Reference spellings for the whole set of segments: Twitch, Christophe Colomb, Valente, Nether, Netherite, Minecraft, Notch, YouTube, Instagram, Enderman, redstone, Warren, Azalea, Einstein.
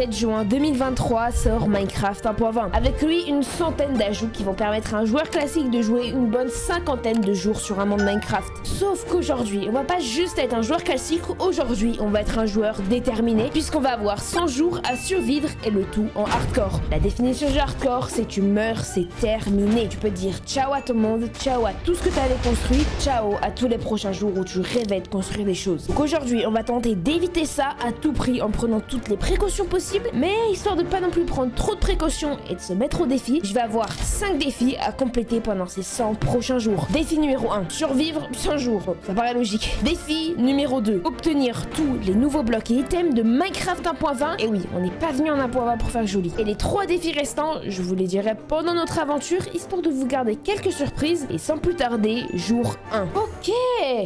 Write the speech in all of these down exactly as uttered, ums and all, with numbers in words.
sept juin deux mille vingt-trois sort Minecraft un point vingt. Avec lui, une centaine d'ajouts qui vont permettre à un joueur classique de jouer une bonne cinquantaine de jours sur un monde Minecraft. Sauf qu'aujourd'hui, on va pas juste être un joueur classique, aujourd'hui on va être un joueur déterminé puisqu'on va avoir cent jours à survivre et le tout en hardcore. La définition de hardcore, c'est tu meurs, c'est terminé. Tu peux dire ciao à ton monde, ciao à tout ce que tu avais construit, ciao à tous les prochains jours où tu rêvais de construire des choses. Donc aujourd'hui, on va tenter d'éviter ça à tout prix en prenant toutes les précautions possibles, mais histoire de pas non plus prendre trop de précautions et de se mettre au défi, je vais avoir cinq défis à compléter pendant ces cent prochains jours. Défi numéro un, survivre cent jours. Bon, ça paraît logique. Défi numéro deux, obtenir tous les nouveaux blocs et items de Minecraft un point vingt. Et oui, on n'est pas venu en un point vingt pour faire joli. Et les trois défis restants, je vous les dirai pendant notre aventure, histoire de vous garder quelques surprises. Et sans plus tarder, jour un. Ok.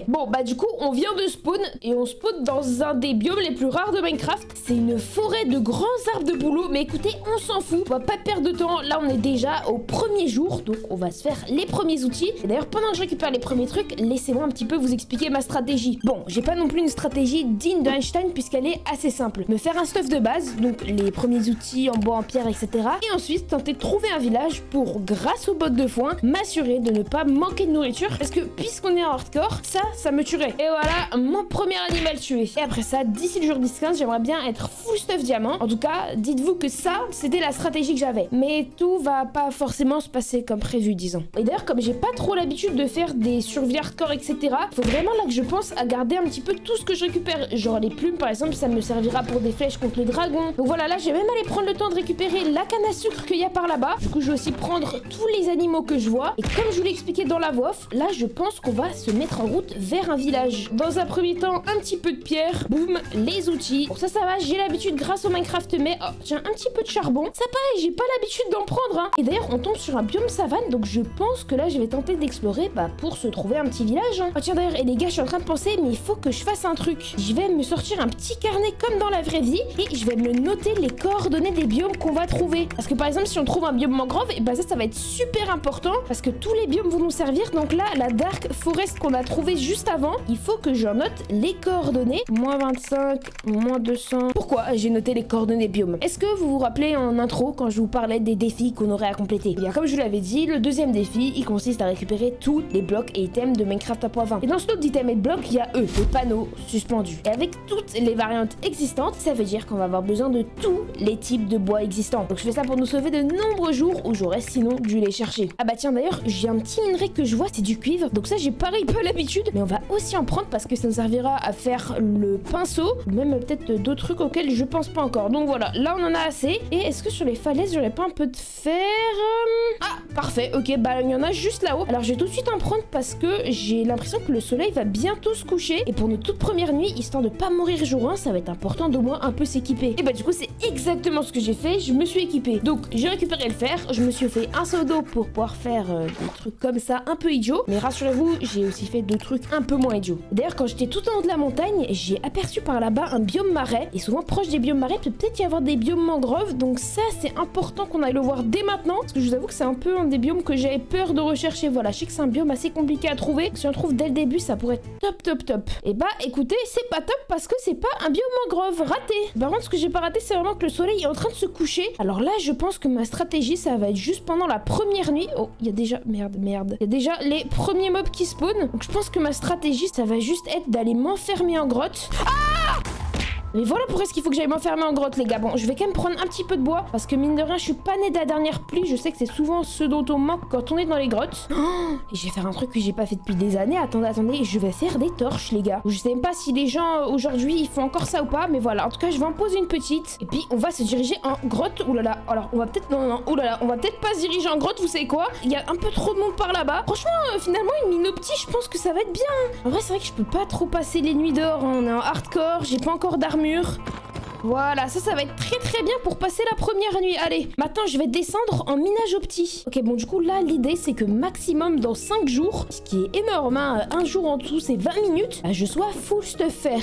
Bon, bah du coup, on vient de spawn et on spawn dans un des biomes les plus rares de Minecraft. C'est une forêt de grands arbres de bouleau, mais écoutez, on s'en fout. On va pas perdre de temps. Là, on est déjà au premier jour, donc on va se faire les premiers outils. Et d'ailleurs, pendant que je récupère les premiers trucs, laissez-moi un petit peu vous expliquer ma stratégie. Bon, j'ai pas non plus une stratégie digne de Einstein puisqu'elle est assez simple. Me faire un stuff de base, donc les premiers outils en bois, en pierre, et cetera. Et ensuite, tenter de trouver un village pour, grâce aux bottes de foin, m'assurer de ne pas manquer de nourriture. Parce que puisqu'on est en hardcore, ça, ça me tuerait. Et voilà, mon premier animal tué. Et après ça, d'ici le jour dix quinze, j'aimerais bien être full stuff diamant. En tout cas, dites-vous que ça, c'était la stratégie que j'avais. Mais tout va pas forcément se passer comme prévu, disons. Et d'ailleurs, comme j'ai pas trop l'habitude de faire des survies hardcore, et cetera, faut vraiment là que je pense à garder un petit peu tout ce que je récupère. Genre les plumes, par exemple, ça me servira pour des flèches contre les dragons. Donc voilà, là, j'ai même allé prendre le temps de récupérer la canne à sucre qu'il y a par là-bas. Du coup, je vais aussi prendre tous les animaux que je vois. Et comme je vous l'ai expliqué dans la voix off, là, je pense qu'on va se mettre en route vers un village. Dans un premier temps, un petit peu de pierre. Boum, les outils. Pour ça, ça va, j'ai l'habitude grâce au Minecraft, mais oh, tiens, un petit peu de charbon. Ça pareil, j'ai pas l'habitude d'en prendre, hein. Et d'ailleurs, on tombe sur un biome savane, donc je pense que là, je vais tenter d'explorer bah, pour se trouver un petit village. Hein. Oh, tiens, d'ailleurs, et les gars, je suis en train de penser, mais il faut que je fasse un truc. Je vais me sortir un petit carnet comme dans la vraie vie et je vais me noter les coordonnées des biomes qu'on va trouver. Parce que par exemple, si on trouve un biome mangrove, et bah ça, ça va être super important parce que tous les biomes vont nous servir. Donc là, la dark forest qu'on a trouvée juste avant, il faut que je note les coordonnées. moins vingt-cinq, moins deux cents. Pourquoi j'ai noté les coordonnées biomes? Est-ce que vous vous rappelez en intro quand je vous parlais des défis qu'on aurait à compléter? Et bien, comme je vous l'avais dit, le deuxième défi, il consiste à récupérer tous les blocs et items de Minecraft un point vingt. Et dans ce lot d'items et de blocs, il y a eux, les panneaux suspendus. Et avec toutes les variantes existantes, ça veut dire qu'on va avoir besoin de tous les types de bois existants. Donc je fais ça pour nous sauver de nombreux jours où j'aurais sinon dû les chercher. Ah bah tiens, d'ailleurs, j'ai un petit minerai que je vois, c'est du cuivre. Donc ça, j'ai pareil pas l'habitude, mais on va aussi en prendre parce que ça nous servira à faire le pinceau, ou même peut-être d'autres trucs auxquels je pense pas encore. Donc voilà, là on en a assez. Et est-ce que sur les falaises, j'aurais pas un peu de fer? Ah, parfait, ok, bah il y en a juste là-haut. Alors je vais tout de suite en prendre parce que j'ai l'impression que le soleil va bientôt se coucher. Et pour notre toute première nuit, histoire de pas mourir jour un, ça va être important d'au moins un peu s'équiper. Et bah du coup, c'est exactement ce que j'ai fait, je me suis équipée. Donc j'ai récupéré le fer, je me suis fait un seau d'eau pour pouvoir faire euh, des trucs comme ça un peu idiots. Mais rassurez-vous, j'ai aussi fait deux trucs un peu moins idiots. D'ailleurs, quand j'étais tout en haut de la montagne, j'ai aperçu par là-bas un biome marais. Et souvent proche des biomes marais, peut peut-être y avoir des biomes mangroves. Donc ça, c'est important qu'on aille le voir dès maintenant. Parce que je vous avoue que c'est un peu un des biomes que j'avais peur de rechercher. Voilà, je sais que c'est un biome assez compliqué à trouver. Si on trouve dès le début, ça pourrait être top, top, top. Et bah écoutez, c'est pas top parce que c'est pas un biome mangrove. Raté. Par contre, ce que j'ai pas raté, c'est vraiment que le soleil est en train de se coucher. Alors là, je pense que ma stratégie, ça va être juste pendant la première nuit. Oh, il y a déjà... Merde, merde. Il y a déjà les premiers mobs qui spawnent. Donc je pense que ma stratégie, ça va juste être d'aller m'enfermer en grotte. Ah! Mais voilà pourquoi est-ce qu'il faut que j'aille m'enfermer en grotte, les gars. Bon, je vais quand même prendre un petit peu de bois. Parce que mine de rien, je suis pas née de la dernière pluie. Je sais que c'est souvent ce dont on manque quand on est dans les grottes. Oh, et je vais faire un truc que j'ai pas fait depuis des années. Attendez, attendez. Je vais faire des torches, les gars. Je sais même pas si les gens aujourd'hui, ils font encore ça ou pas. Mais voilà. En tout cas, je vais en poser une petite. Et puis, on va se diriger en grotte. Ouh là là. Alors, on va peut-être... Non, non, oh là là. On va peut-être pas se diriger en grotte. Vous savez quoi? Il y a un peu trop de monde par là-bas. Franchement, euh, finalement, une minoptie, je pense que ça va être bien. En vrai, c'est vrai que je peux pas trop passer les nuits dehors. On est en hardcore. J'ai pas encore d'armes. Mur. Voilà, ça, ça va être très très bien pour passer la première nuit. Allez, maintenant, je vais descendre en minage au petit. Ok, bon, du coup, là, l'idée, c'est que maximum dans cinq jours, ce qui est énorme, hein, un jour en dessous, c'est vingt minutes, bah, je sois full stuff faire.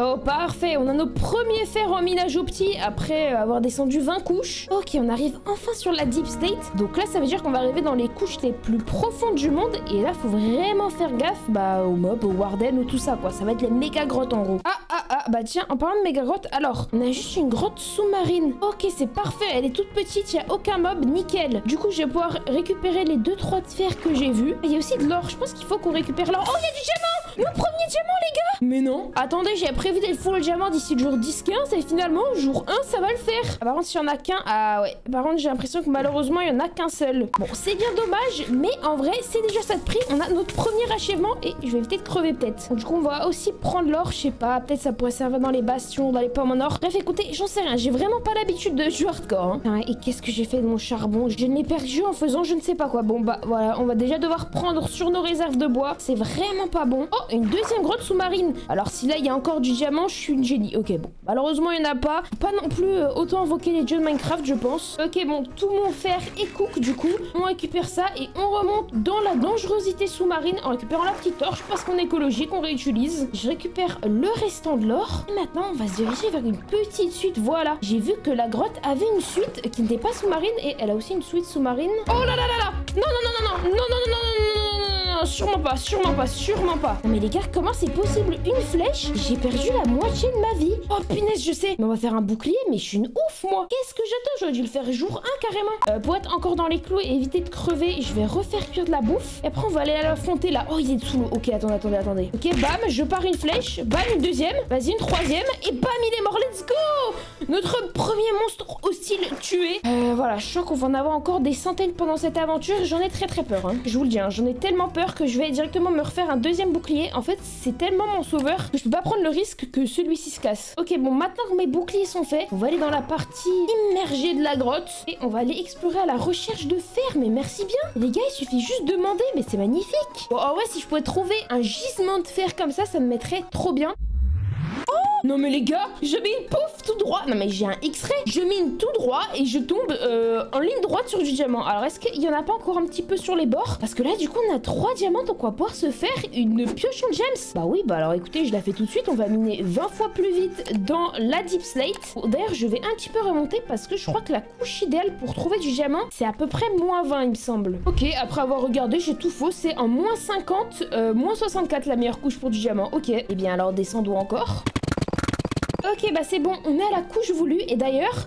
Oh parfait, on a nos premiers fers en minage au petit après avoir descendu vingt couches. Ok, on arrive enfin sur la deep state. Donc là ça veut dire qu'on va arriver dans les couches les plus profondes du monde. Et là faut vraiment faire gaffe bah, aux mobs, aux wardens ou tout ça quoi. Ça va être les méga grottes en gros. Ah ah ah, bah tiens en parlant de méga grottes, alors on a juste une grotte sous-marine. Ok c'est parfait, elle est toute petite, il n'y a aucun mob, nickel. Du coup je vais pouvoir récupérer les deux trois fers que j'ai vus. Il y a aussi de l'or, je pense qu'il faut qu'on récupère l'or. Oh il y a du diamant! Mon premier diamant les gars! Mais non! Attendez, j'ai prévu de le full diamant d'ici le jour dix quinze et finalement jour un ça va le faire. Ah, par contre s'il y en a qu'un, ah ouais. Par contre j'ai l'impression que malheureusement il y en a qu'un seul. Bon c'est bien dommage mais en vrai c'est déjà ça de pris. On a notre premier achèvement et je vais éviter de crever peut-être. Du coup on va aussi prendre l'or, je sais pas, peut-être ça pourrait servir dans les bastions, dans les pommes en or. Bref écoutez, j'en sais rien, j'ai vraiment pas l'habitude de jouer hardcore. Hein. Et qu'est-ce que j'ai fait de mon charbon? Je l'ai perdu en faisant je ne sais pas quoi. Bon bah voilà, on va déjà devoir prendre sur nos réserves de bois. C'est vraiment pas bon. Oh, une deuxième grotte sous-marine. Alors si là il y a encore du diamant, je suis une génie. Ok bon, malheureusement il n'y en a pas. Pas non plus euh, autant invoquer les dieux de Minecraft je pense. Ok bon, tout mon fer et cook du coup. On récupère ça et on remonte dans la dangerosité sous-marine en récupérant la petite torche parce qu'on est écologique, on réutilise. Je récupère le restant de l'or. Et maintenant on va se diriger vers une petite suite, voilà. J'ai vu que la grotte avait une suite qui n'était pas sous-marine et elle a aussi une suite sous-marine. Oh là là là là! Non non non non non non non non non non non non non. Non, sûrement pas, sûrement pas, sûrement pas. Non mais les gars, comment c'est possible? Une flèche? J'ai perdu la moitié de ma vie. Oh punaise, je sais. Mais on va faire un bouclier, mais je suis une ouf, moi. Qu'est-ce que j'attends? J'aurais dû le faire jour un carrément. Euh, pour être encore dans les clous et éviter de crever, je vais refaire cuire de la bouffe. Et après, on va aller l'affronter là. Oh, il est sous l'eau. Ok, attendez, attendez, attendez. Ok, bam, je pars une flèche. Bam, une deuxième. Vas-y, une troisième. Et bam, il est mort. Let's go! Notre premier monstre hostile tué. Euh, voilà, je crois qu'on va en avoir encore des centaines pendant cette aventure. J'en ai très très peur, hein. Je vous le dis, hein, j'en ai tellement peur que je vais directement me refaire un deuxième bouclier. En fait c'est tellement mon sauveur que je peux pas prendre le risque que celui-ci se casse. Ok bon, maintenant que mes boucliers sont faits, on va aller dans la partie immergée de la grotte et on va aller explorer à la recherche de fer. Mais merci bien les gars, il suffit juste de demander. Mais c'est magnifique. Bon, oh ouais, si je pouvais trouver un gisement de fer comme ça, ça me mettrait trop bien. Non mais les gars, je mets une pouf tout droit. Non mais j'ai un X-ray. Je mine tout droit et je tombe euh, en ligne droite sur du diamant. Alors est-ce qu'il y en a pas encore un petit peu sur les bords? Parce que là du coup on a trois diamants, donc on va pouvoir se faire une pioche en gems. Bah oui, bah alors écoutez, je la fais tout de suite. On va miner vingt fois plus vite dans la deep slate. D'ailleurs je vais un petit peu remonter parce que je crois que la couche idéale pour trouver du diamant c'est à peu près moins vingt il me semble. Ok, après avoir regardé j'ai tout faux. C'est en moins cinquante, euh, moins soixante-quatre la meilleure couche pour du diamant. Ok, et eh bien alors descendons encore. Ok bah c'est bon, on est à la couche voulue et d'ailleurs...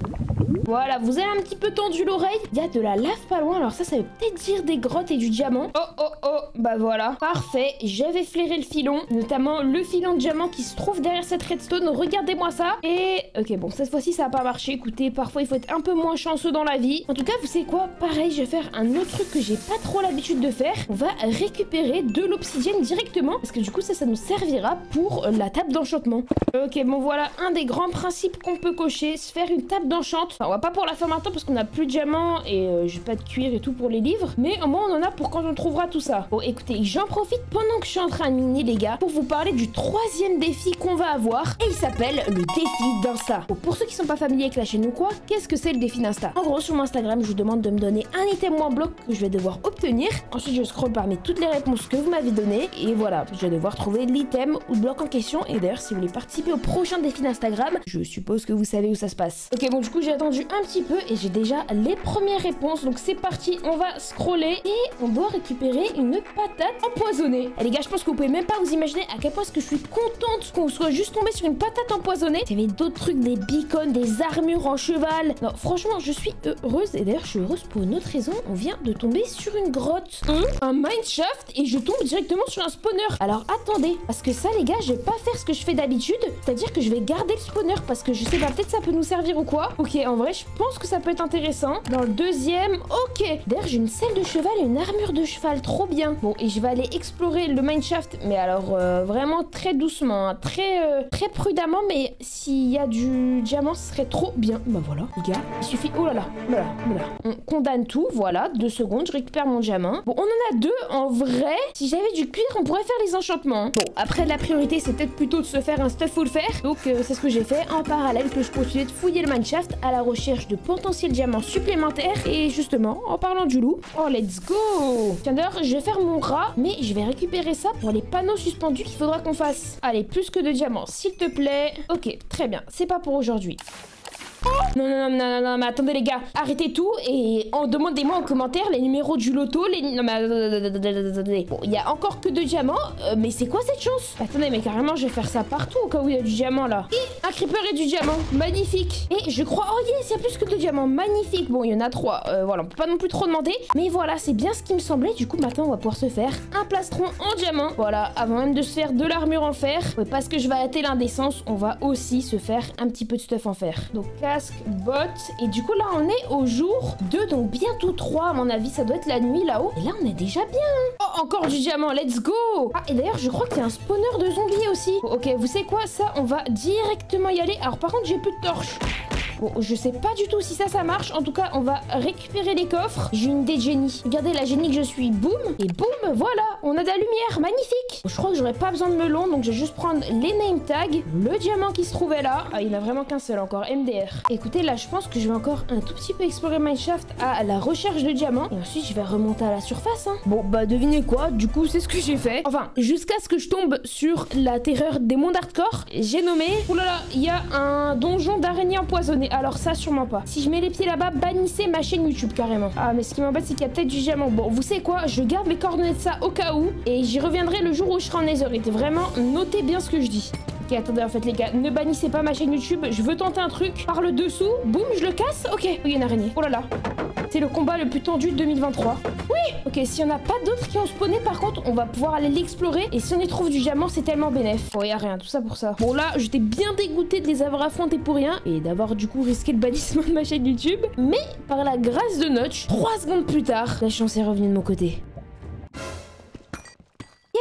Voilà, vous avez un petit peu tendu l'oreille. Il y a de la lave pas loin, alors ça, ça veut peut-être dire des grottes et du diamant. Oh, oh, oh, bah voilà. Parfait, j'avais flairé le filon, notamment le filon de diamant qui se trouve derrière cette redstone. Regardez-moi ça. Et, ok, bon, cette fois-ci, ça n'a pas marché. Écoutez, parfois, il faut être un peu moins chanceux dans la vie. En tout cas, vous savez quoi? Pareil, je vais faire un autre truc que j'ai pas trop l'habitude de faire. On va récupérer de l'obsidienne directement, parce que du coup, ça, ça nous servira pour la table d'enchantement. Ok, bon, voilà un des grands principes qu'on peut cocher, se faire une table d'enchantement. Enfin, on va pas pour la faire maintenant parce qu'on a plus de diamants et euh, j'ai pas de cuir et tout pour les livres. Mais au moins on en a pour quand on trouvera tout ça. Bon écoutez, j'en profite pendant que je suis en train de miner les gars pour vous parler du troisième défi qu'on va avoir. Et il s'appelle le défi d'Insta. Bon, pour ceux qui sont pas familiers avec la chaîne ou quoi, qu'est-ce que c'est le défi d'Insta? En gros sur mon Instagram je vous demande de me donner un item ou un bloc que je vais devoir obtenir. Ensuite je scroll parmi toutes les réponses que vous m'avez données. Et voilà, je vais devoir trouver l'item ou le bloc en question. Et d'ailleurs si vous voulez participer au prochain défi d'Instagram, je suppose que vous savez où ça se passe. Ok bon du coup j'ai attendu un petit peu et j'ai déjà les premières réponses, donc c'est parti, on va scroller et on doit récupérer une patate empoisonnée. Et les gars, je pense que vous pouvez même pas vous imaginer à quel point est-ce que je suis contente qu'on soit juste tombé sur une patate empoisonnée. Il y avait d'autres trucs, des beacons, des armures en cheval. Non, franchement, je suis heureuse et d'ailleurs, je suis heureuse pour une autre raison. On vient de tomber sur une grotte, un, un mineshaft et je tombe directement sur un spawner. Alors attendez, parce que ça, les gars, je vais pas faire ce que je fais d'habitude, c'est-à-dire que je vais garder le spawner parce que je sais pas, peut-être ça peut nous servir ou quoi. Ok. En vrai, je pense que ça peut être intéressant. Dans le deuxième, ok. D'ailleurs, j'ai une selle de cheval et une armure de cheval. Trop bien. Bon, et je vais aller explorer le mineshaft. Mais alors, euh, vraiment très doucement. Hein. Très euh, très prudemment. Mais s'il y a du diamant, ce serait trop bien. Bah voilà, les gars. Il suffit... Oh là là, oh là là, oh là. On condamne tout. Voilà, deux secondes. Je récupère mon diamant. Bon, on en a deux. En vrai, si j'avais du cuir, on pourrait faire les enchantements. Hein. Bon, après, la priorité, c'est peut-être plutôt de se faire un stuff full fer. Donc, euh, c'est ce que j'ai fait en parallèle que je continuais de fouiller le mineshaft à la recherche de potentiels diamants supplémentaires. Et justement, en parlant du loup, oh let's go! Tiens d'ailleurs, je vais faire mon rat, mais je vais récupérer ça pour les panneaux suspendus qu'il faudra qu'on fasse. Allez, plus que de diamants, s'il te plaît. Ok, très bien, c'est pas pour aujourd'hui. Non, non, non, non, non, mais attendez les gars, arrêtez tout et en demandez-moi en commentaire les numéros du loto, les... Non, mais attendez, bon, il y a encore que deux diamants, euh, mais c'est quoi cette chance? Attendez, mais carrément, je vais faire ça partout au cas où il y a du diamant, là. Et un creeper et du diamant, magnifique. Et je crois, oh yes, il y a plus que deux diamants, magnifique. Bon, il y en a trois, euh, voilà, on peut pas non plus trop demander, mais voilà, c'est bien ce qui me semblait. Du coup, maintenant, on va pouvoir se faire un plastron en diamant, voilà, avant même de se faire de l'armure en fer, parce que je vais hâter l'indécence, on va aussi se faire un petit peu de stuff en fer. Donc, casque, bottes, et du coup là on est au jour deux, donc bientôt trois à mon avis, ça doit être la nuit là-haut, et là on est déjà bien. Oh, encore du diamant, let's go. Ah, et d'ailleurs je crois qu'il y a un spawner de zombies aussi. Ok, vous savez quoi, ça on va directement y aller. Alors par contre j'ai plus de torches. Bon, je sais pas du tout si ça, ça marche. En tout cas, on va récupérer les coffres. J'ai une idée de génie. Regardez la génie que je suis. Boum. Et boum, voilà. On a de la lumière. Magnifique. Bon, je crois que j'aurais pas besoin de melon. Donc, je vais juste prendre les name tags. Le diamant qui se trouvait là. Ah, il n'a vraiment qu'un seul encore. M D R. Écoutez, là, je pense que je vais encore un tout petit peu explorer Minecraft à la recherche de diamants. Et ensuite, je vais remonter à la surface. Hein. Bon, bah, devinez quoi. Du coup, c'est ce que j'ai fait. Enfin, jusqu'à ce que je tombe sur la terreur des mondes hardcore. J'ai nommé. Oh là là, il y a un donjon d'araignée empoisonnée. Alors ça sûrement pas. Si je mets les pieds là-bas, bannissez ma chaîne YouTube carrément. Ah mais ce qui m'embête c'est qu'il y a peut-être du diamant. Bon vous savez quoi, je garde les coordonnées de ça au cas où. Et j'y reviendrai le jour où je serai en Netherite. Vraiment, notez bien ce que je dis. Ok, attendez, en fait les gars, ne bannissez pas ma chaîne YouTube. Je veux tenter un truc. Par le dessous, boum, je le casse. Ok, il y a une araignée. Oh là là. C'est le combat le plus tendu de deux mille vingt-trois. Oui. Ok, s'il n'y en a pas d'autres qui ont spawné, par contre, on va pouvoir aller l'explorer. Et si on y trouve du diamant, c'est tellement bénéf. Oh, y a rien, tout ça pour ça. Bon, là, j'étais bien dégoûtée de les avoir affrontés pour rien. Et d'avoir, du coup, risqué le bannissement de ma chaîne YouTube. Mais, par la grâce de Notch, trois secondes plus tard, la chance est revenue de mon côté.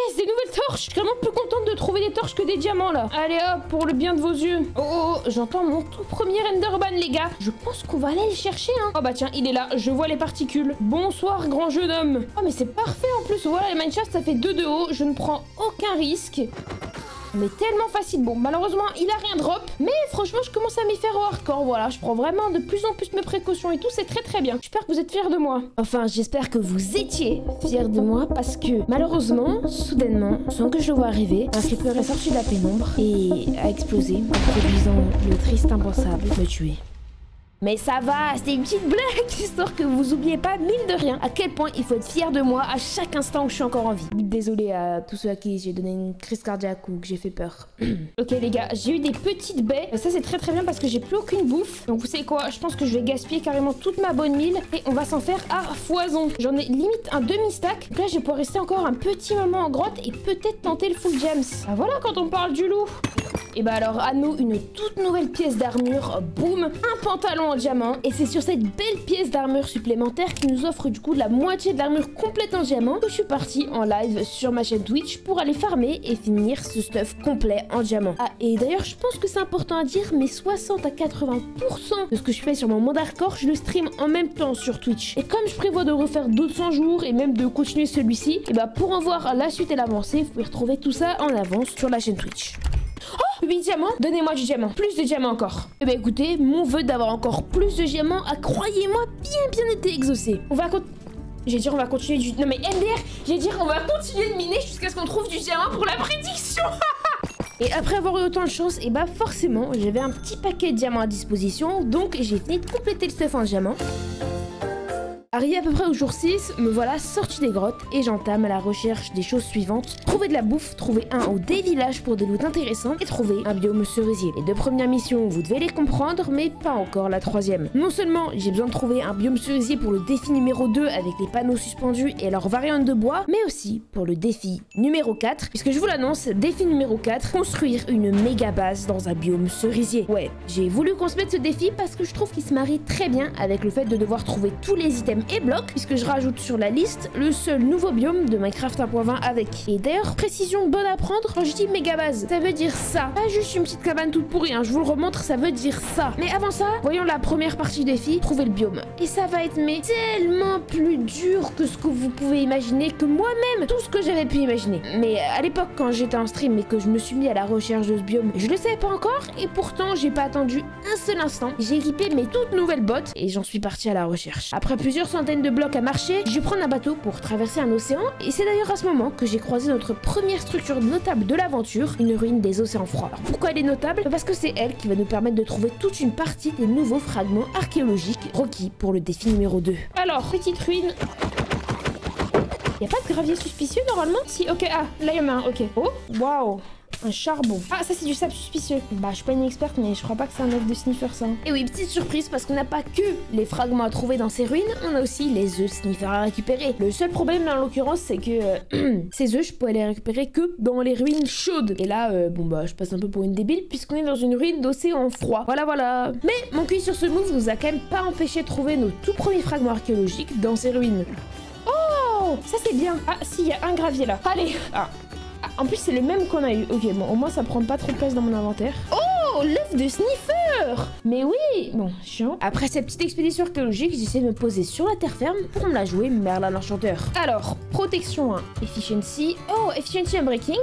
Yes, des nouvelles torches. Je suis vraiment plus contente de trouver des torches que des diamants là. Allez hop, pour le bien de vos yeux. Oh, oh, oh j'entends mon tout premier Enderman les gars. Je pense qu'on va aller le chercher hein. Oh bah tiens, il est là, je vois les particules. Bonsoir grand jeune homme. Oh mais c'est parfait en plus, voilà les Minecraft ça fait deux de haut. Je ne prends aucun risque. Mais tellement facile. Bon, malheureusement, il a rien drop. Mais franchement, je commence à m'y faire au hardcore. Voilà, je prends vraiment de plus en plus mes précautions et tout. C'est très très bien. J'espère que vous êtes fiers de moi. Enfin, j'espère que vous étiez fiers de moi. Parce que malheureusement, soudainement, sans que je le vois arriver, un creeper est sorti de la pénombre et a explosé, en produisant le triste impensable de me tuer. Mais ça va, c'était une petite blague, histoire que vous oubliez pas, mine de rien, à quel point il faut être fier de moi à chaque instant où je suis encore en vie. Désolé à tous ceux à qui j'ai donné une crise cardiaque ou que j'ai fait peur. Ok les gars, j'ai eu des petites baies. Ça c'est très très bien parce que j'ai plus aucune bouffe. Donc vous savez quoi, je pense que je vais gaspiller carrément toute ma bonne mille. Et on va s'en faire à foison. J'en ai limite un demi-stack. Donc là je vais pouvoir rester encore un petit moment en grotte et peut-être tenter le full gems. Ah voilà quand on parle du loup. Et bah alors à nous une toute nouvelle pièce d'armure, boum, un pantalon en diamant. Et c'est sur cette belle pièce d'armure supplémentaire qui nous offre du coup la moitié de l'armure complète en diamant que je suis partie en live sur ma chaîne Twitch pour aller farmer et finir ce stuff complet en diamant. Ah et d'ailleurs je pense que c'est important à dire, mais soixante à quatre-vingts pour cent de ce que je fais sur mon monde hardcore je le stream en même temps sur Twitch. Et comme je prévois de refaire d'autres cent jours et même de continuer celui-ci, et bah pour en voir la suite et l'avancée, vous pouvez retrouver tout ça en avance sur la chaîne Twitch. huit diamants, donnez-moi du diamant, plus de diamants encore. Eh bien écoutez, mon vœu d'avoir encore plus de diamants a, croyez-moi, bien bien été exaucé. On va continuer. J'ai dit on va continuer du... Non mais M D R, j'ai dit on va continuer de miner jusqu'à ce qu'on trouve du diamant pour la prédiction. Et après avoir eu autant de chance, et bah forcément, j'avais un petit paquet de diamants à disposition. Donc j'ai fini de compléter le stuff en diamant. Arrivé à peu près au jour six, me voilà sorti des grottes et j'entame la recherche des choses suivantes. Trouver de la bouffe, trouver un ou des villages pour des loots intéressants et trouver un biome cerisier. Les deux premières missions, vous devez les comprendre, mais pas encore la troisième. Non seulement j'ai besoin de trouver un biome cerisier pour le défi numéro deux avec les panneaux suspendus et leurs variantes de bois, mais aussi pour le défi numéro quatre, puisque je vous l'annonce, défi numéro quatre, construire une méga base dans un biome cerisier. Ouais, j'ai voulu qu'on se mette ce défi parce que je trouve qu'il se marie très bien avec le fait de devoir trouver tous les items et blocs, puisque je rajoute sur la liste le seul nouveau biome de Minecraft un point vingt avec. Et d'ailleurs, précision bonne à prendre, quand je dis méga base, ça veut dire ça. Pas juste une petite cabane toute pourrie, hein, je vous le remontre, ça veut dire ça. Mais avant ça, voyons la première partie du défi, trouver le biome. Et ça va être mais tellement plus dur que ce que vous pouvez imaginer, que moi-même, tout ce que j'avais pu imaginer. Mais à l'époque, quand j'étais en stream et que je me suis mis à la recherche de ce biome, je le savais pas encore et pourtant, j'ai pas attendu un seul instant. J'ai équipé mes toutes nouvelles bottes et j'en suis partie à la recherche. Après plusieurs centaines de blocs à marcher, je vais prendre un bateau pour traverser un océan et c'est d'ailleurs à ce moment que j'ai croisé notre première structure notable de l'aventure, une ruine des océans froids. Alors pourquoi elle est notable? Parce que c'est elle qui va nous permettre de trouver toute une partie des nouveaux fragments archéologiques requis pour le défi numéro deux. Alors, petite ruine... Y'a pas de gravier suspicieux normalement? Si, ok, ah, là y'en a un, ok. Oh, waouh! Un charbon. Ah, ça c'est du sable suspicieux. Bah, je suis pas une experte, mais je crois pas que c'est un œuf de sniffer, ça. Et oui, petite surprise, parce qu'on n'a pas que les fragments à trouver dans ces ruines, on a aussi les œufs sniffer à récupérer. Le seul problème, là, en l'occurrence, c'est que euh, ces œufs, je pourrais les récupérer que dans les ruines chaudes. Et là, euh, bon bah, je passe un peu pour une débile, puisqu'on est dans une ruine d'océan froid. Voilà, voilà. Mais mon cul sur ce move nous a quand même pas empêché de trouver nos tout premiers fragments archéologiques dans ces ruines. Oh, ça c'est bien. Ah, si, il y a un gravier, là. Allez. Ah. En plus, c'est le même qu'on a eu. Ok, bon, au moins, ça prend pas trop de place dans mon inventaire. Oh, l'œuf de sniffer! Mais oui! Bon, chiant. Après cette petite expédition archéologique, j'essaie de me poser sur la terre ferme pour me la jouer Merlin l'Enchanteur. Alors, protection un, efficiency. Oh, efficiency unbreaking.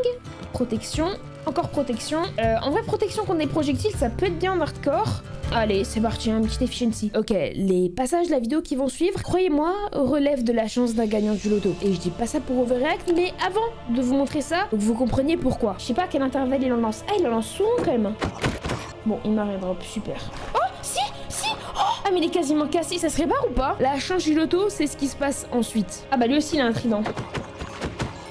Protection. Encore protection. Euh, en vrai, protection contre des projectiles, ça peut être bien en hardcore. Allez, c'est parti, un petit efficiency. Ok, les passages de la vidéo qui vont suivre, croyez-moi, relèvent de la chance d'un gagnant du loto. Et je dis pas ça pour overreact, mais avant de vous montrer ça, vous compreniez pourquoi. Je sais pas à quel intervalle il en lance. Ah, il en lance souvent quand même. Bon, il m'a rien drop, super. Oh, si, si, oh, ah, mais il est quasiment cassé, ça se répare ou pas? La chance du loto, c'est ce qui se passe ensuite. Ah bah lui aussi, il a un trident.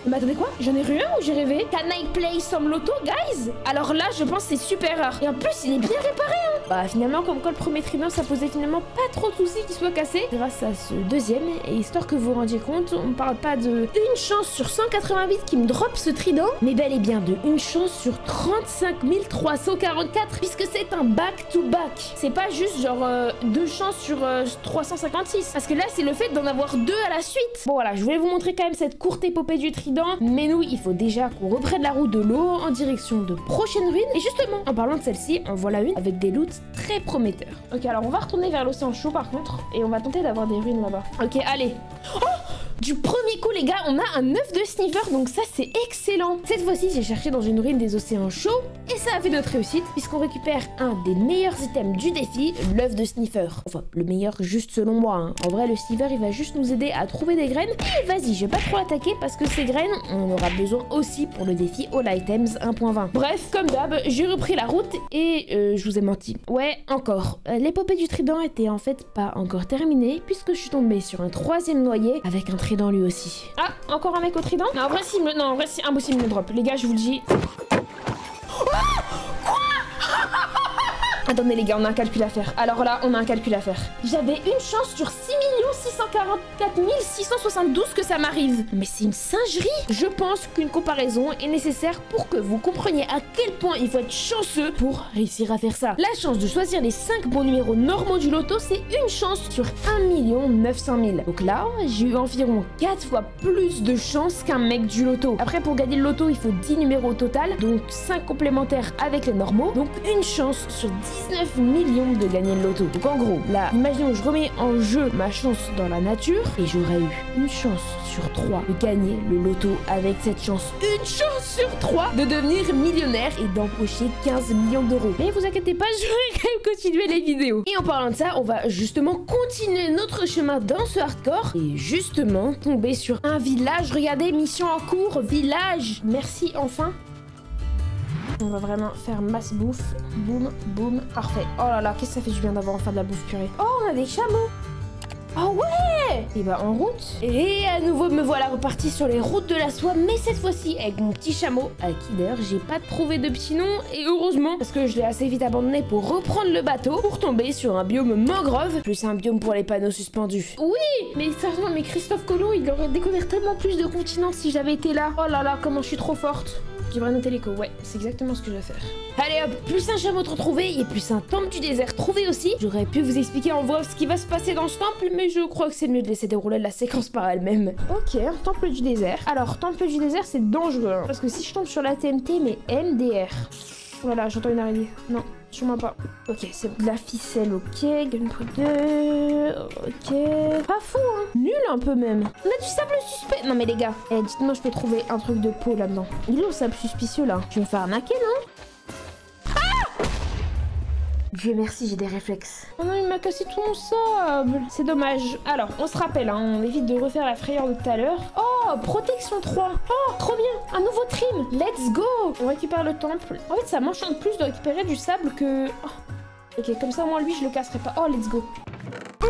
Mais attendez quoi? J'en ai eu un ou j'ai rêvé? Can I play some loto, guys? Alors là, je pense que c'est super rare. Et en plus, il est bien réparé, hein. Bah finalement, comme quoi le premier trident, ça posait finalement pas trop de soucis qu'il soit cassé. Grâce à ce deuxième, et histoire que vous vous rendiez compte, on parle pas de une chance sur cent quatre-vingt-huit qui me drop ce trident, mais bel et bien de une chance sur trente-cinq mille trois cent quarante-quatre, puisque c'est un back-to-back. C'est pas juste genre euh, deux chances sur euh, trois cent cinquante-six, parce que là, c'est le fait d'en avoir deux à la suite. Bon voilà, je voulais vous montrer quand même cette courte épopée du trident. Mais nous, il faut déjà qu'on reprenne la route de l'eau en direction de prochaines ruines. Et justement, en parlant de celle-ci, en voilà une avec des loots très prometteurs. Ok, alors on va retourner vers l'océan chaud par contre. Et on va tenter d'avoir des ruines là-bas. Ok, allez. Oh, du premier coup, les gars, on a un œuf de sniffer. Donc ça, c'est excellent. Cette fois-ci, j'ai cherché dans une ruine des océans chauds. Et ça a fait notre réussite, puisqu'on récupère un des meilleurs items du défi, l'œuf de sniffer. Enfin, le meilleur juste selon moi. Hein. En vrai, le sniffer, il va juste nous aider à trouver des graines. Et vas-y, je vais pas trop attaquer parce que ces graines, on aura besoin aussi pour le défi All Items un point vingt. Bref, comme d'hab, j'ai repris la route et euh, je vous ai menti. Ouais, encore. L'épopée du trident était en fait pas encore terminée puisque je suis tombée sur un troisième noyé avec un trident lui aussi. Ah, encore un mec au trident? Non, en vrai, si, non, en vrai, c'est impossible de drop. Les gars, je vous le dis. Attendez les gars, on a un calcul à faire. Alors là, on a un calcul à faire. J'avais une chance sur six millions six cent quarante-quatre mille six cent soixante-douze que ça m'arrive. Mais c'est une singerie. Je pense qu'une comparaison est nécessaire pour que vous compreniez à quel point il faut être chanceux pour réussir à faire ça. La chance de choisir les cinq bons numéros normaux du loto, c'est une chance sur un million neuf cent mille. Donc là, j'ai eu environ quatre fois plus de chance qu'un mec du loto. Après, pour gagner le loto, il faut dix numéros au total, donc cinq complémentaires avec les normaux. Donc une chance sur dix-neuf millions de gagner le loto. Donc en gros, là, imaginons que je remets en jeu ma chance dans la nature et j'aurais eu une chance sur trois de gagner le loto avec cette chance. Une chance sur trois de devenir millionnaire et d'empocher quinze millions d'euros. Mais vous inquiétez pas, je vais quand même continuer les vidéos. Et en parlant de ça, on va justement continuer notre chemin dans ce hardcore et justement tomber sur un village. Regardez, mission en cours, village. Merci enfin. On va vraiment faire masse bouffe. Boum, boum, parfait. Oh là là, qu'est-ce que ça fait du bien d'avoir enfin de la bouffe purée. Oh, on a des chameaux. Oh ouais! Et bah en route. Et à nouveau me voilà reparti sur les routes de la soie, mais cette fois-ci avec mon petit chameau, à qui d'ailleurs j'ai pas trouvé de petit nom, et heureusement, parce que je l'ai assez vite abandonné pour reprendre le bateau, pour tomber sur un biome mangrove, plus un biome pour les panneaux suspendus. Oui! Mais sérieusement, mais Christophe Colomb, il aurait découvert tellement plus de continents si j'avais été là. Oh là là, comment je suis trop forte. devrais noter l'écho. Ouais, c'est exactement ce que je vais faire. Allez hop, plus un chameau retrouvé et plus un temple du désert trouvé aussi. J'aurais pu vous expliquer en voix ce qui va se passer dans ce temple, mais je crois que c'est mieux de laisser dérouler la séquence par elle-même. Ok, un temple du désert. Alors, temple du désert, c'est dangereux, hein, parce que si je tombe sur la T N T, mais M D R. Voilà, j'entends une araignée. Non, sûrement pas. Ok, c'est de la ficelle, ok. Gunpowder, ok. Pas fou, hein. Nul un peu même. On a du sable suspect. Non mais les gars, eh, dites-moi, je peux trouver un truc de peau là-dedans. Il est où le sable suspicieux là? Je vais me faire arnaquer, non? Ah! Dieu merci, j'ai des réflexes. Oh non, il m'a cassé tout mon sable. C'est dommage. Alors, on se rappelle, hein, on évite de refaire la frayeur de tout à l'heure. Oh! Oh, protection trois. Oh, trop bien. Un nouveau trim. Let's go. On récupère le temple. En fait, ça m'enchante plus de récupérer du sable que... Oh. Ok, comme ça, moi, lui, je le casserai pas. Oh, let's go. Mmh.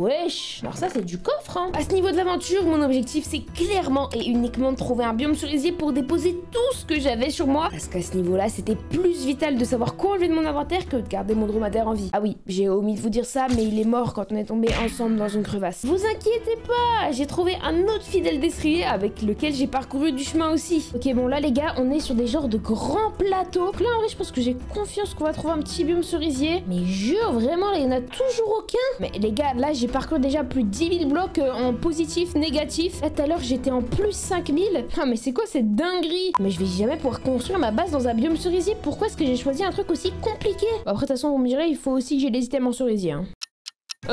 Wesh. Alors ça, c'est du coffre, hein. À ce niveau de l'aventure, mon objectif, c'est clairement et uniquement de trouver un biome cerisier pour déposer tout ce que j'avais sur moi. Parce qu'à ce niveau-là, c'était plus vital de savoir quoi enlever de mon inventaire que de garder mon dromadaire en vie. Ah oui, j'ai omis de vous dire ça, mais il est mort quand on est tombé ensemble dans une crevasse. Vous inquiétez pas, j'ai trouvé un autre fidèle destrier avec lequel j'ai parcouru du chemin aussi. Ok, bon là, les gars, on est sur des genres de grands plateaux. Donc là, en vrai, je pense que j'ai confiance qu'on va trouver un petit biome cerisier. Mais jure, vraiment, là, il n'y en a toujours aucun. Mais les gars, là j'ai parcouru déjà plus de dix mille blocs en positif, négatif. Là tout à l'heure j'étais en plus cinq mille. Ah mais c'est quoi cette dinguerie? Mais je vais jamais pouvoir construire ma base dans un biome cerisier. Pourquoi est-ce que j'ai choisi un truc aussi compliqué? Après de toute façon vous me direz, il faut aussi que j'ai des items en cerisier, hein.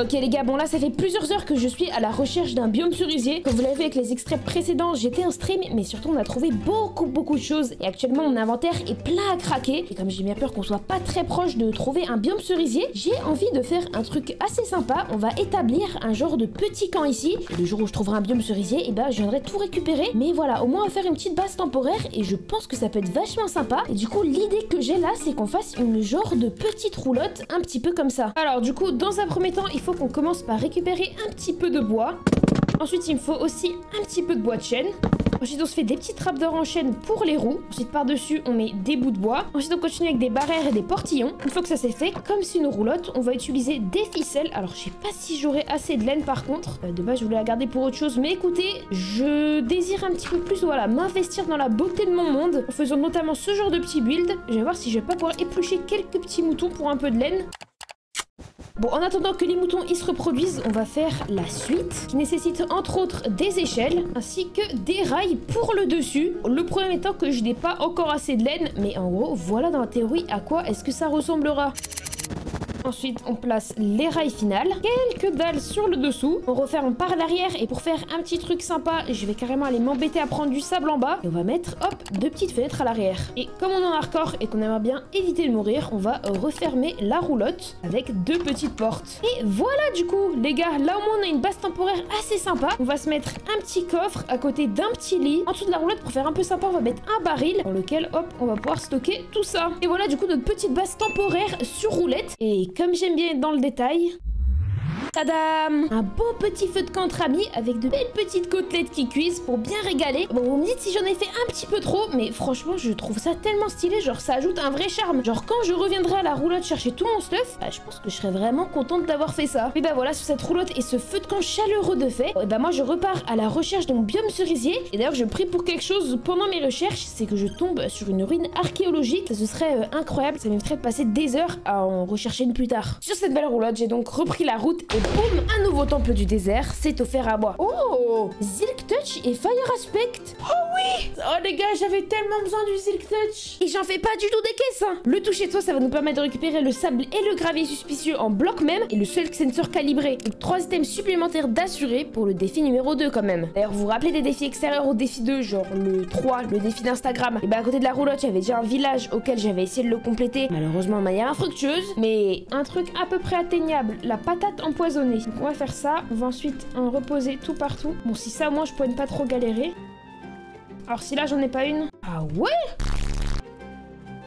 Ok les gars, bon là ça fait plusieurs heures que je suis à la recherche d'un biome cerisier. Comme vous l'avez vu avec les extraits précédents, j'étais en stream, mais surtout on a trouvé beaucoup beaucoup de choses. Et actuellement mon inventaire est plein à craquer. Et comme j'ai bien peur qu'on soit pas très proche de trouver un biome cerisier, j'ai envie de faire un truc assez sympa. On va établir un genre de petit camp ici. Et le jour où je trouverai un biome cerisier, et eh ben je viendrai tout récupérer. Mais voilà, au moins on va faire une petite base temporaire. Et je pense que ça peut être vachement sympa. Et du coup l'idée que j'ai là, c'est qu'on fasse une genre de petite roulotte, un petit peu comme ça. Alors du coup dans un premier temps, il faut qu'on commence par récupérer un petit peu de bois. Ensuite, il me faut aussi un petit peu de bois de chêne. Ensuite, on se fait des petites trappes d'or en chêne pour les roues. Ensuite, par-dessus, on met des bouts de bois. Ensuite, on continue avec des barrières et des portillons. Une fois que ça c'est fait, comme c'est une roulotte, on va utiliser des ficelles. Alors, je sais pas si j'aurai assez de laine par contre. Euh, de base, je voulais la garder pour autre chose. Mais écoutez, je désire un petit peu plus, voilà, m'investir dans la beauté de mon monde. En faisant notamment ce genre de petit build. Je vais voir si je vais pas pouvoir éplucher quelques petits moutons pour un peu de laine. Bon, en attendant que les moutons ils se reproduisent, on va faire la suite qui nécessite entre autres des échelles ainsi que des rails pour le dessus. Le problème étant que je n'ai pas encore assez de laine, mais en gros, voilà dans la théorie à quoi est-ce que ça ressemblera. Ensuite, on place les rails finales, quelques dalles sur le dessous. On referme par l'arrière et pour faire un petit truc sympa, je vais carrément aller m'embêter à prendre du sable en bas. Et on va mettre, hop, deux petites fenêtres à l'arrière. Et comme on est en hardcore et qu'on aimerait bien éviter de mourir, on va refermer la roulotte avec deux petites portes. Et voilà du coup, les gars, là au moins on a une base temporaire assez sympa. On va se mettre un petit coffre à côté d'un petit lit. En dessous de la roulotte, pour faire un peu sympa, on va mettre un baril dans lequel, hop, on va pouvoir stocker tout ça. Et voilà du coup notre petite base temporaire sur roulette. Et comme j'aime bien être dans le détail... Tadam! Un beau petit feu de camp entre amis avec de belles petites côtelettes qui cuisent pour bien régaler. Bon, vous me dites si j'en ai fait un petit peu trop, mais franchement, je trouve ça tellement stylé. Genre, ça ajoute un vrai charme. Genre, quand je reviendrai à la roulotte chercher tout mon stuff, bah, je pense que je serais vraiment contente d'avoir fait ça. Mais bah voilà, sur cette roulotte et ce feu de camp chaleureux de fait, et bah moi, je repars à la recherche de mon biome cerisier. Et d'ailleurs, je prie pour quelque chose pendant mes recherches, c'est que je tombe sur une ruine archéologique. Ça, ce serait euh, incroyable. Ça m'éviterait de passer des heures à en rechercher une plus tard. Sur cette belle roulotte, j'ai donc repris la route et boum, un nouveau temple du désert s'est offert à moi. Oh, Silk Touch et Fire Aspect. Oh oui. Oh les gars, j'avais tellement besoin du Silk Touch. Et j'en fais pas du tout des caisses, hein. Le toucher de soi, ça va nous permettre de récupérer le sable et le gravier suspicieux en bloc même. Et le Silk Sensor calibré. Donc trois items supplémentaires d'assurer pour le défi numéro deux quand même. D'ailleurs, vous vous rappelez des défis extérieurs au défi deux, genre le trois, le défi d'Instagram. Et bah à côté de la roulotte, j'avais déjà un village auquel j'avais essayé de le compléter. Malheureusement, de manière infructueuse. Mais un truc à peu près atteignable, la patate en empoisonné. Donc on va faire ça, on va ensuite en reposer tout partout. Bon, si ça au moins je pourrais ne pas trop galérer. Alors si là j'en ai pas une. Ah ouais?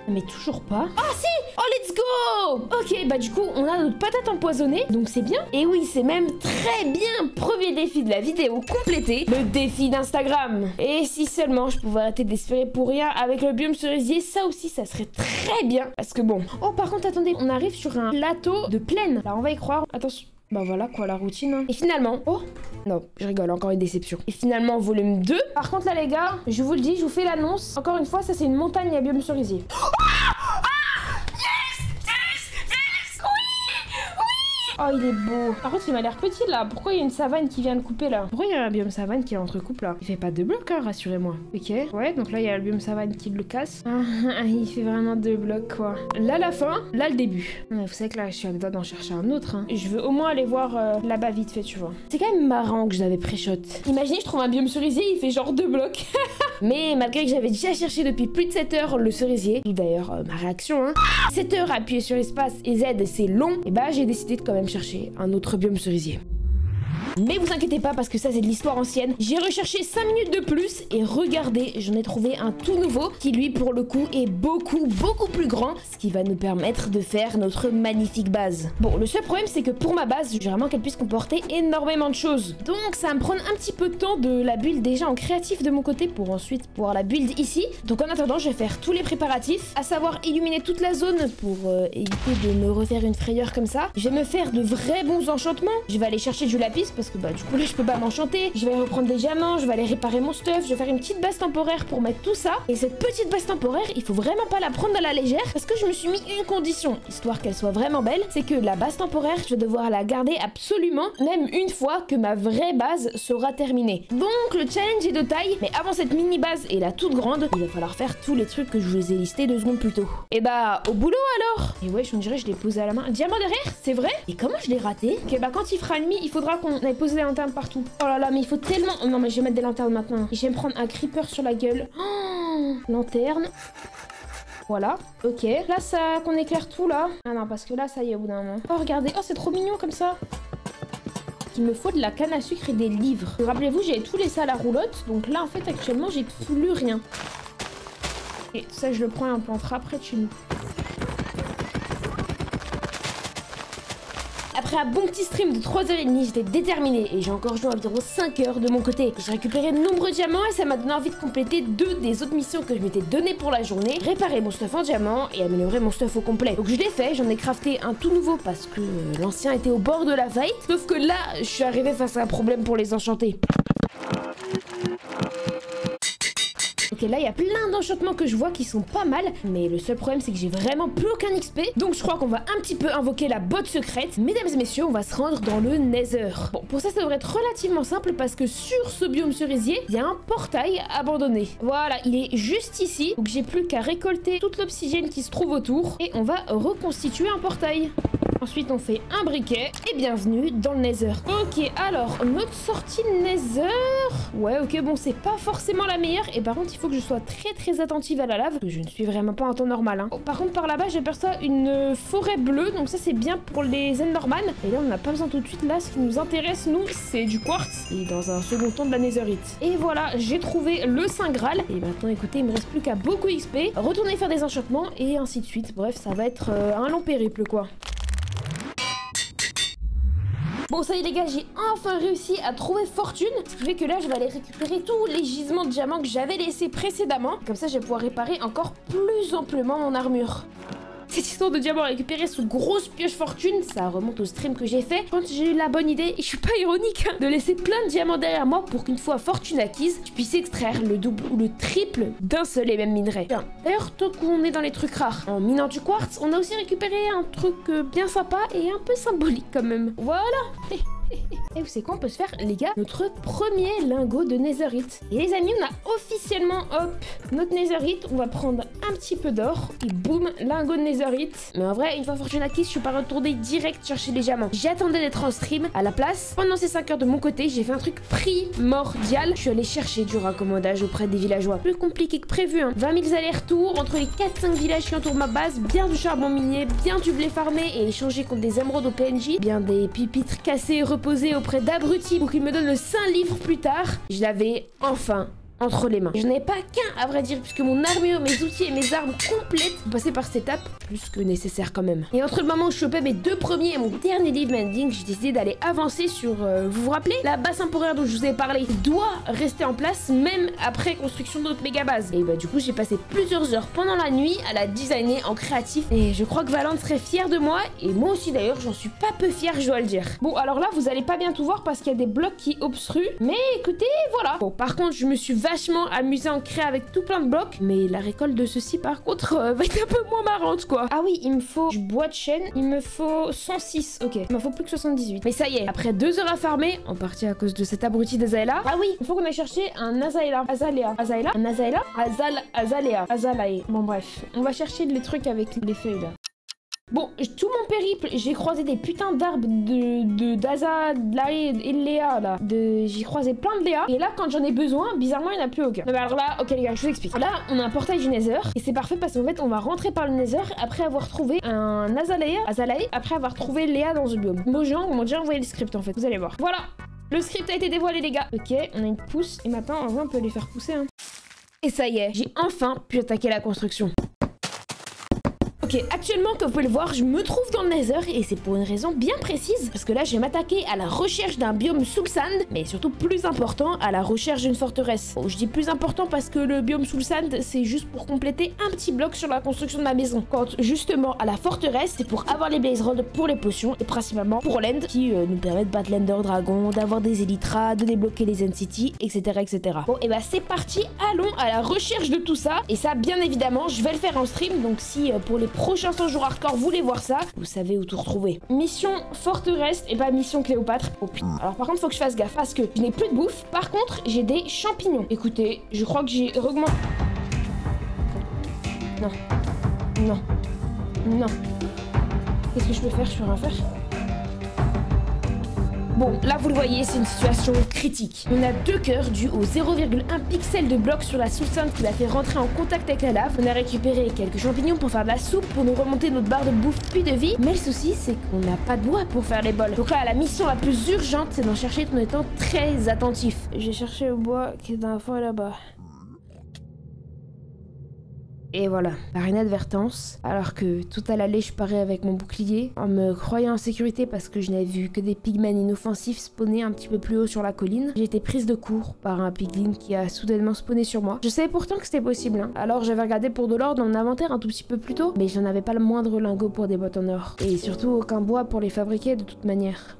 Mais toujours pas. Ah si! Oh let's go! Ok, bah du coup on a notre patate empoisonnée, donc c'est bien. Et oui, c'est même très bien. Premier défi de la vidéo complété, le défi d'Instagram. Et si seulement je pouvais arrêter d'espérer pour rien avec le biome cerisier, ça aussi ça serait très bien. Parce que bon. Oh par contre attendez, on arrive sur un plateau de plaine. Là on va y croire. Attention. Bah voilà quoi, la routine. Hein. Et finalement... Oh non, je rigole, encore une déception. Et finalement, volume deux. Par contre là les gars, je vous le dis, je vous fais l'annonce. Encore une fois, ça c'est une montagne à biome cerisier. Oh, il est beau. Par contre, il m'a l'air petit, là. Pourquoi il y a une savane qui vient de couper, là? Pourquoi il y a un biome savane qui est entrecoupe, là? Il fait pas de blocs, hein, rassurez-moi. Ok. Ouais, donc là, il y a le biome savane qui le casse. Ah, il fait vraiment deux blocs, quoi. Là, la fin. Là, le début. Vous savez que là, je suis à deux doigts d'en chercher un autre, hein. Je veux au moins aller voir euh, là-bas vite fait, tu vois. C'est quand même marrant que je l'avais pré-shot. Imaginez, je trouve un biome cerisier, il fait genre deux blocs. Mais malgré que j'avais déjà cherché depuis plus de sept heures le cerisier, ou d'ailleurs, euh, ma réaction, hein. sept heures appuyé sur espace et Z, c'est long. Et bah, j'ai décidé de quand même chercher un autre biome cerisier. Mais vous inquiétez pas parce que ça c'est de l'histoire ancienne. J'ai recherché cinq minutes de plus et regardez, j'en ai trouvé un tout nouveau qui lui pour le coup est beaucoup beaucoup plus grand, ce qui va nous permettre de faire notre magnifique base. Bon, le seul problème c'est que pour ma base, j'ai vraiment qu'elle puisse comporter énormément de choses. Donc ça va me prendre un petit peu de temps de la build déjà en créatif de mon côté pour ensuite pouvoir la build ici. Donc en attendant, je vais faire tous les préparatifs, à savoir illuminer toute la zone pour euh, éviter de me refaire une frayeur comme ça. Je vais me faire de vrais bons enchantements. Je vais aller chercher du lapis parce que bah du coup là je peux pas m'enchanter. Je vais reprendre des diamants, je vais aller réparer mon stuff, je vais faire une petite base temporaire pour mettre tout ça. Et cette petite base temporaire, il faut vraiment pas la prendre à la légère parce que je me suis mis une condition, histoire qu'elle soit vraiment belle, c'est que la base temporaire, je vais devoir la garder absolument, même une fois que ma vraie base sera terminée. Donc le challenge est de taille, mais avant cette mini base et la toute grande, il va falloir faire tous les trucs que je vous ai listés deux secondes plus tôt. Et bah au boulot alors. Et ouais, je me dirais je l'ai posé à la main. Diamant derrière, c'est vrai? Et comment je l'ai raté? Ok bah quand il fera nuit, il faudra qu'on ait poser des lanternes partout. Oh là là, mais il faut tellement... Oh non, mais je vais mettre des lanternes maintenant. Et je vais me prendre un creeper sur la gueule. Oh, lanterne. Voilà, ok. Là, ça... qu'on éclaire tout, là. Ah non, parce que là, ça y est, au bout d'un moment. Oh, regardez. Oh, c'est trop mignon, comme ça. Il me faut de la canne à sucre et des livres. Rappelez-vous, j'avais tous les ça à la roulotte. Donc là, en fait, actuellement, j'ai plus rien. Et ça, je le prends et on plantera après de chez nous. Après un bon petit stream de trois heures trente, j'étais déterminée et j'ai encore joué environ cinq heures de mon côté. J'ai récupéré de nombreux diamants et ça m'a donné envie de compléter deux des autres missions que je m'étais donné pour la journée, réparer mon stuff en diamant et améliorer mon stuff au complet. Donc je l'ai fait, j'en ai crafté un tout nouveau parce que l'ancien était au bord de la faillite, sauf que là, je suis arrivée face à un problème pour les enchanter. Et là il y a plein d'enchantements que je vois qui sont pas mal, mais le seul problème c'est que j'ai vraiment plus aucun X P, donc je crois qu'on va un petit peu invoquer la botte secrète. Mesdames et messieurs, on va se rendre dans le Nether. Bon, pour ça ça devrait être relativement simple parce que sur ce biome cerisier il y a un portail abandonné. Voilà, il est juste ici, donc j'ai plus qu'à récolter toute l'oxygène qui se trouve autour et on va reconstituer un portail. Ensuite, on fait un briquet et bienvenue dans le Nether. Ok, alors, notre sortie Nether... Ouais, ok, bon, c'est pas forcément la meilleure. Et par contre, il faut que je sois très, très attentive à la lave. Je ne suis vraiment pas en temps normal. Hein. Oh, par contre, par là-bas, j'aperçois une forêt bleue. Donc ça, c'est bien pour les Enderman. Et là, on n'a pas besoin tout de suite. Là, ce qui nous intéresse, nous, c'est du quartz. Et dans un second temps, de la netherite. Et voilà, j'ai trouvé le Saint Graal. Et maintenant, écoutez, il me reste plus qu'à beaucoup X P. Retourner faire des enchantements et ainsi de suite. Bref, ça va être euh, un long périple, quoi. Bon, ça y est les gars, j'ai enfin réussi à trouver fortune. Ce qui fait que là, je vais aller récupérer tous les gisements de diamants que j'avais laissés précédemment. Comme ça, je vais pouvoir réparer encore plus amplement mon armure. Cette histoire de diamant récupéré sous grosse pioche fortune, ça remonte au stream que j'ai fait. Quand j'ai eu la bonne idée, et je suis pas ironique, hein, de laisser plein de diamants derrière moi pour qu'une fois fortune acquise, je puisse extraire le double ou le triple d'un seul et même minerai. D'ailleurs, tant qu'on est dans les trucs rares, en minant du quartz, on a aussi récupéré un truc bien sympa et un peu symbolique quand même. Voilà. Et vous savez quoi, on peut se faire, les gars, notre premier lingot de netherite. Et les amis, on a officiellement, hop, notre netherite. On va prendre un petit peu d'or et boum, lingot de netherite. Mais en vrai, une fois fortune acquise, je suis pas retournée direct chercher les diamants. J'attendais d'être en stream à la place. Pendant ces cinq heures de mon côté, j'ai fait un truc primordial. Je suis allée chercher du raccommodage auprès des villageois. Plus compliqué que prévu, hein. vingt mille allers-retours entre les quatre cinq villages qui entourent ma base, bien du charbon minier, bien du blé farmé et échangé contre des émeraudes au P N J, bien des pupitres cassés et reposés auprès d'abrutis pour qu'ils me donnent le Saint Livre plus tard. Je l'avais enfin entre les mains. Et je n'ai pas qu'un à vrai dire, puisque mon armure, mes outils et mes armes complètes sont passés par cette étape, plus que nécessaire quand même. Et entre le moment où je chopais mes deux premiers et mon dernier leave mending, j'ai décidé d'aller avancer sur, euh, vous vous rappelez, la base temporaire dont je vous ai parlé, qui doit rester en place même après construction d'autres méga bases. Et bah du coup j'ai passé plusieurs heures pendant la nuit à la designer en créatif, et je crois que Valente serait fière de moi, et moi aussi d'ailleurs j'en suis pas peu fière, je dois le dire. Bon alors là vous allez pas bien tout voir parce qu'il y a des blocs qui obstruent, mais écoutez voilà. Bon par contre je me suis vachement amusée en créer avec tout plein de blocs, mais la récolte de ceci par contre euh, va être un peu moins marrante quoi. Ah oui il me faut du bois de chêne, il me faut cent six, ok, il m'en faut plus que soixante-dix-huit. Mais ça y est, après deux heures à farmer, en partie à cause de cet abruti d'Azalea. Ah oui, il faut qu'on aille chercher un Azalea, Azalea, Azalea, un Azalea, Azal, Azalea, Azalea. Bon bref, on va chercher les trucs avec les feuilles là. Bon, tout mon périple, j'ai croisé des putains d'arbres de d'Aza, de, là et Léa, là. J'ai croisé plein de Léa. Et là, quand j'en ai besoin, bizarrement, il n'y en a plus aucun. Mais alors là, ok les gars, je vous explique. Là, on a un portail du Nether. Et c'est parfait parce qu'en fait, on va rentrer par le Nether après avoir trouvé un Azalea, Azalea, après avoir trouvé Léa dans ce biome. Nos gens m'ont déjà envoyé le script, en fait. Vous allez voir. Voilà, le script a été dévoilé, les gars. Ok, on a une pousse. Et maintenant, en vrai, on peut les faire pousser, hein. Et ça y est, j'ai enfin pu attaquer la construction. Ok, actuellement, comme vous pouvez le voir, je me trouve dans le Nether et c'est pour une raison bien précise, parce que là, je vais m'attaquer à la recherche d'un biome sous le sand, mais surtout plus important, à la recherche d'une forteresse. Bon, je dis plus important parce que le biome sous le sand, c'est juste pour compléter un petit bloc sur la construction de ma maison. Quant justement à la forteresse, c'est pour avoir les blaze rods pour les potions et principalement pour l'end qui euh, nous permet de battre l'ender dragon, d'avoir des élytras, de débloquer les end city, et cetera, et cetera. Bon, et bah c'est parti, allons à la recherche de tout ça. Et ça, bien évidemment, je vais le faire en stream, donc si euh, pour les prochain cent jours hardcore, vous voulez voir ça, vous savez où tout retrouver. Mission forteresse et pas mission Cléopâtre. Oh putain. Alors par contre, faut que je fasse gaffe parce que je n'ai plus de bouffe. Par contre, j'ai des champignons. Écoutez, je crois que j'ai augmenté. Non. Non. Non. Qu'est-ce que je peux faire? Je peux rien faire. Bon, là vous le voyez, c'est une situation critique. On a deux cœurs dus au zéro virgule un pixel de bloc sur la sous-sainte qui l'a fait rentrer en contact avec la lave. On a récupéré quelques champignons pour faire de la soupe, pour nous remonter notre barre de bouffe puis de vie. Mais le souci, c'est qu'on n'a pas de bois pour faire les bols. Donc là, la mission la plus urgente, c'est d'en chercher tout en étant très attentif. J'ai cherché le bois qui est dans la forêt là-bas. Et voilà, par inadvertance, alors que tout à l'aller je parais avec mon bouclier, en me croyant en sécurité parce que je n'avais vu que des pigmen inoffensifs spawner un petit peu plus haut sur la colline, j'ai été prise de court par un piglin qui a soudainement spawné sur moi. Je savais pourtant que c'était possible, hein. Alors j'avais regardé pour de l'or dans mon inventaire un tout petit peu plus tôt, mais j'en avais pas le moindre lingot pour des bottes en or. Et surtout aucun bois pour les fabriquer de toute manière.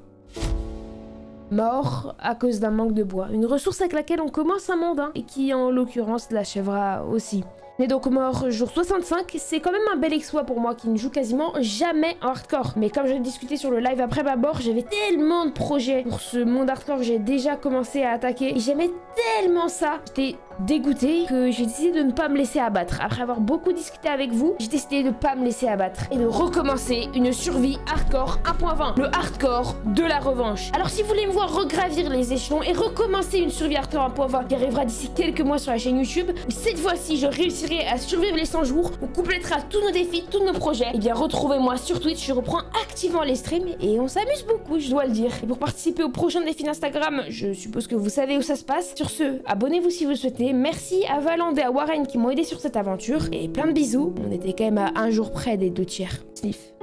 Mort à cause d'un manque de bois, une ressource avec laquelle on commence un monde, hein, et qui en l'occurrence l'achèvera aussi. Né donc mort jour soixante-cinq, c'est quand même un bel exploit pour moi qui ne joue quasiment jamais en hardcore. Mais comme je l'ai discuté sur le live après ma mort, j'avais tellement de projets pour ce monde hardcore que j'ai déjà commencé à attaquer. J'aimais tellement ça, j'étais dégoûtée que j'ai décidé de ne pas me laisser abattre. Après avoir beaucoup discuté avec vous, j'ai décidé de ne pas me laisser abattre et de recommencer une survie hardcore un point vingt, le hardcore de la revanche. Alors si vous voulez me voir regravir les échelons et recommencer une survie hardcore un point vingt qui arrivera d'ici quelques mois sur la chaîne YouTube, cette fois-ci je réussis à survivre les cent jours, on complétera tous nos défis, tous nos projets, et bien retrouvez-moi sur Twitch, je reprends activement les streams et on s'amuse beaucoup, je dois le dire. Et pour participer au prochain défi d'Instagram, je suppose que vous savez où ça se passe. Sur ce, abonnez-vous si vous le souhaitez, merci à Valente et à Warren qui m'ont aidé sur cette aventure, et plein de bisous, on était quand même à un jour près des deux tiers. Sniff.